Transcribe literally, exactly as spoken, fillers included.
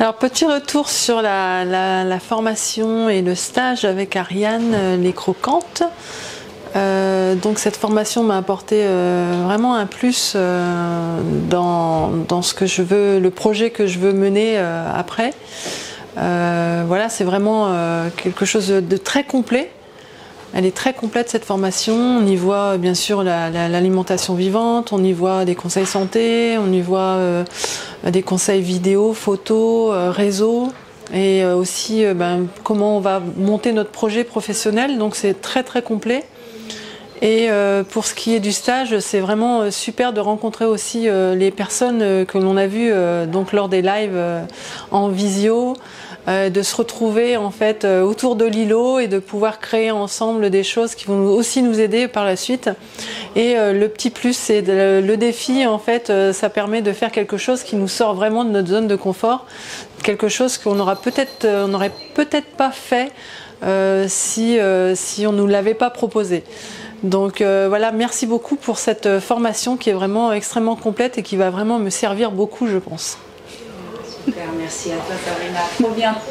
Alors, petit retour sur la, la, la formation et le stage avec Ariane, les cRAWquantes. Euh, donc cette formation m'a apporté euh, vraiment un plus euh, dans, dans ce que je veux, le projet que je veux mener euh, après. Euh, voilà, c'est vraiment euh, quelque chose de très complet. Elle est très complète, cette formation. On y voit bien sûr la, la, l'alimentation vivante, on y voit des conseils santé, on y voit euh, des conseils vidéo, photos, euh, réseaux. Et aussi ben, comment on va monter notre projet professionnel, donc c'est très très complet. Et euh, pour ce qui est du stage, c'est vraiment super de rencontrer aussi euh, les personnes que l'on a vues euh, donc lors des lives euh, en visio, euh, de se retrouver en fait euh, autour de l'îlot et de pouvoir créer ensemble des choses qui vont aussi nous aider par la suite. Et euh, le petit plus, c'est le défi en fait, euh, ça permet de faire quelque chose qui nous sort vraiment de notre zone de confort. Quelque chose qu'on n'aurait peut-être peut pas fait euh, si, euh, si on ne nous l'avait pas proposé. Donc euh, voilà, merci beaucoup pour cette formation qui est vraiment extrêmement complète et qui va vraiment me servir beaucoup, je pense. Super, merci à toi Sabrina. Trop bien.